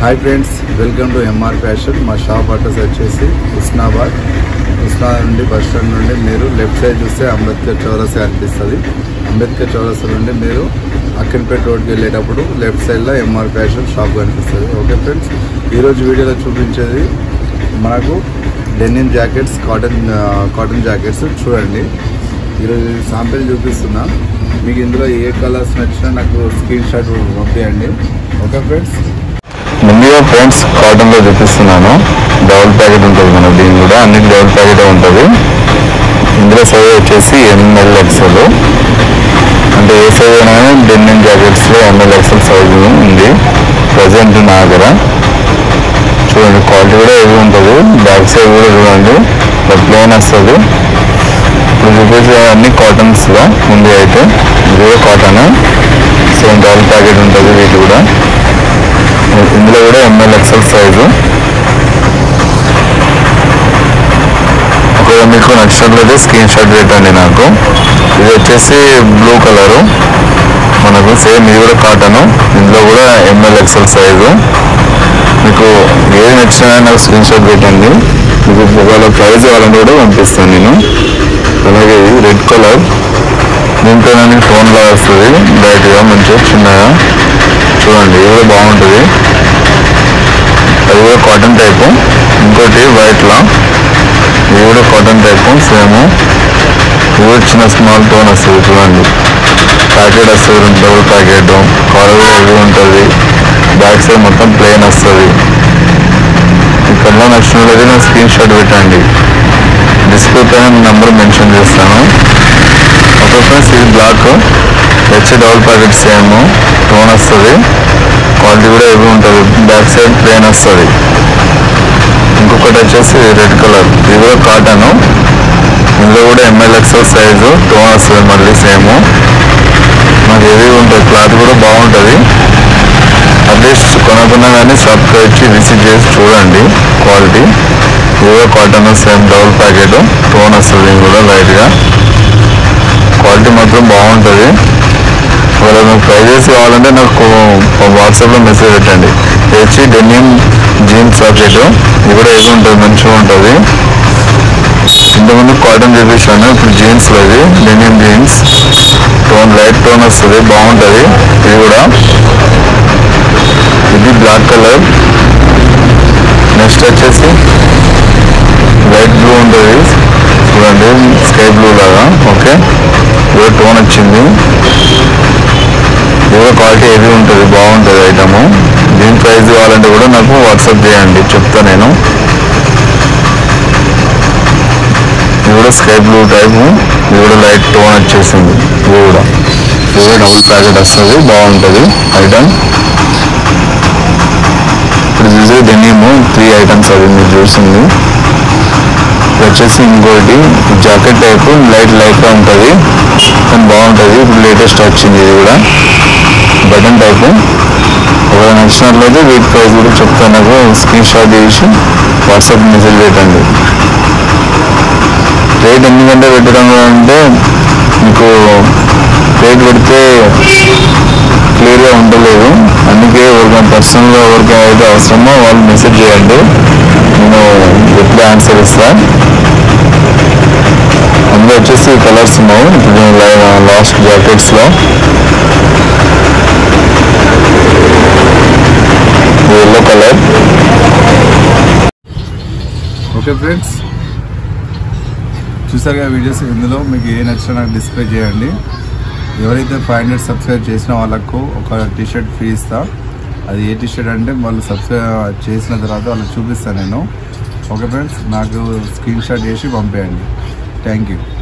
Hi friends, welcome to MR fashion. मा shop address వచ్చేసి హుస్నాబాద్। హుస్నాబాద్ నుండి బస్ స్టాండ్ నుండి మీరు లెఫ్ట్ సైడ్ చూస్తే అంబేద్కర్ చౌరస్తా అనిపిస్తుంది। అంబేద్కర్ చౌరస్తా నుండి మీరు అక్కినపేట రోడ్కి వెళ్ళేటప్పుడు లెఫ్ట్ సైడ్లో MR ఫ్యాషన్ షాప్ కనిపిస్తుంది। ఓకే ఫ్రెండ్స్, ఈరోజు వీడియోలో చూపించేది మనకు డెనిమ్ జాకెట్స్, కాటన్ జాకెట్స్। చూడండి, ఈరోజు శాంపిల్ చూపిస్తున్నా। మీకు ఇందులో ఏ కలర్స్ నచ్చినా నాకు స్క్రీన్ షాట్ పంపించండి। ఓకే ఫ్రెండ్స్, ముందుగా ఫ్రెండ్స్ కాటన్లో చూపిస్తున్నాను। డబుల్ ప్యాకెట్ ఉంటుంది మనకు, దీని కూడా అన్ని డబుల్ ప్యాకెటే ఉంటుంది। ఇందులో సైజ్ వచ్చేసి ML XL, అంటే ఏ సైజ్ అయినా డెనిమ్ జాకెట్స్లో ML XL సైజు ఉంది ప్రజెంట్ నా దగ్గర। చూడండి, క్వాలిటీ కూడా ఏవి ఉంటుంది। బ్యాక్ సైడ్ కూడా చూడండి, ప్లెయిన్ వస్తుంది। ఇప్పుడు చూపించే అన్ని కాటన్స్లో ముందు అయితే ఇదే కాటన్, సేమ్ డబుల్ ప్యాకెట్ ఉంటుంది వీటి కూడా। ఇందులో కూడా ML XL సైజు। ఒకవేళ మీకు నచ్చినట్లయితే స్క్రీన్ షాట్ పెట్టండి నాకు। ఇది వచ్చేసి బ్లూ కలరు మనకు, సేమ్ ఇది కూడా కాటను, ఇందులో కూడా ML XL సైజు। మీకు ఏది నచ్చినా నాకు స్క్రీన్ షాట్ పెట్టండి। మీకు ఒకవేళ ప్రైజ్ వాళ్ళని కూడా పంపిస్తాను నేను। అలాగే ఇది రెడ్ కలర్, దీంతో నేను ఫోన్లో వస్తుంది డైరెక్ట్గా మంచిగా చిన్నగా। చూడండి, ఇది కూడా బాగుంటుంది, అది కూడా కాటన్ టైపు। ఇంకోటి వైట్లో, ఇది కూడా కాటన్ టైపు సేమ్, ఇది కూడా చిన్న స్మాల్ టోన్ వస్తుంది। చూడండి, ప్యాకెట్ వస్తుంది, డబుల్ ప్యాకెట్, కాలర్ ఇది ఉంటుంది, బ్యాక్ సైడ్ మొత్తం ప్లెయిన్ వస్తుంది। ఇక్కడ నచ్చినట్లయితే నేను స్క్రీన్ షాట్ పెట్టండి, డిస్ప్లే పైన నెంబర్ మెన్షన్ చేస్తాను। ఒక ఫ్రెండ్స్, ఇది బ్లాక్ వచ్చే డబుల్ ప్యాకెట్ సేమ్ టోన్ వస్తుంది, క్వాలిటీ కూడా ఏవి ఉంటుంది, బ్యాక్ సైడ్ ప్లెయిన్ వస్తుంది। ఇంకొకటి వచ్చేసి రెడ్ కలర్, ఇది కూడా కాటను, ఇందులో కూడా ML XL సైజు, టోన్ వస్తుంది మళ్ళీ సేమ్, మనకి ఏవి ఉంటుంది, క్లాత్ కూడా బాగుంటుంది। అట్లీస్ట్ కొనకున్నా కానీ షాప్కి వచ్చి విజిట్ చేసి చూడండి క్వాలిటీ। ఇది కూడా cotton, same double packet, tone వస్తుంది ఇది కూడా లైట్గా, క్వాలిటీ మాత్రం బాగుంటుంది। ఒకవేళ మీకు ప్రైజెస్ కావాలంటే నాకు వాట్సాప్లో మెసేజ్ పెట్టండి। తెచ్చి డెనిమ్ జీన్స్ సబ్జెక్టు, ఇది కూడా ఏది ఉంటుంది మంచిగా ఉంటుంది। ఇంతకుముందు కాటన్ చూపించాను, ఇప్పుడు జీన్స్లో ఇది denim jeans, tone light tone వస్తుంది, బాగుంటుంది ఇది కూడా। ఇది బ్లాక్ కలర్, నెక్స్ట్ వచ్చేసి లైట్ బ్లూ ఉంటుంది, చూడండి స్కై బ్లూ లాగా। ఓకే, ఇది టోన్ వచ్చింది, ఇదిగో క్వాలిటీ ఏది ఉంటుంది, బాగుంటుంది ఐటము। దీని ప్రైస్ కావాలంటే కూడా నాకు వాట్సాప్ చేయండి, చెప్తా నేను। ఇది కూడా స్కై బ్లూ టైపు, ఇది కూడా లైట్ టోన్ వచ్చేసింది, ఇది కూడా డబుల్ ప్యాకెట్ వస్తుంది, బాగుంటుంది ఐటమ్। ఇప్పుడు చూసి డెనిము 3 ఐటమ్స్ అది మీరు చూసింది। వచ్చేసి ఇంకోటి జాకెట్ టైపు, లైట్గా ఉంటుంది కానీ బాగుంటుంది, ఇప్పుడు లేటెస్ట్ వచ్చింది ఇది కూడా, బటన్ టైపు। ఒకవేళ నచ్చినట్లయితే వీటి ప్రైస్ కూడా చెప్తాను, నాకు స్క్రీన్ షాట్ చేసి వాట్సాప్ మెసేజ్ పెట్టండి। రేట్ ఎందుకంటే పెట్టడం అంటే మీకు రేట్ పెడితే క్లియర్గా ఉండలేదు, అందుకే ఎవరికైనా పర్సనల్గా ఎవరికైతే అవసరమో వాళ్ళు మెసేజ్ చేయండి, నేను ఎప్పుడు ఆన్సర్ ఇస్తాను। అందులో వచ్చేసి కలర్స్ ఉన్నాయి ఇప్పుడు లాస్ట్ జాకెట్స్లో, ఎల్లో కలర్। ఓకే ఫ్రెండ్స్, చూసారుగా వీడియోస్, ఇందులో మీకు ఏ నచ్చినా నాకు డిస్ప్లే చేయండి। ఎవరైతే 500 సబ్స్క్రైబ్ చేసిన వాళ్ళకు ఒక టీషర్ట్ ఫ్రీ ఇస్తా, అది ఏ టీషర్ట్ అంటే వాళ్ళు సబ్స్క్రైబ్ చేసిన తర్వాత వాళ్ళు చూపిస్తాను నేను। ఓకే ఫ్రెండ్స్, నాకు స్క్రీన్ షాట్ చేసి పంపేయండి। Thank you.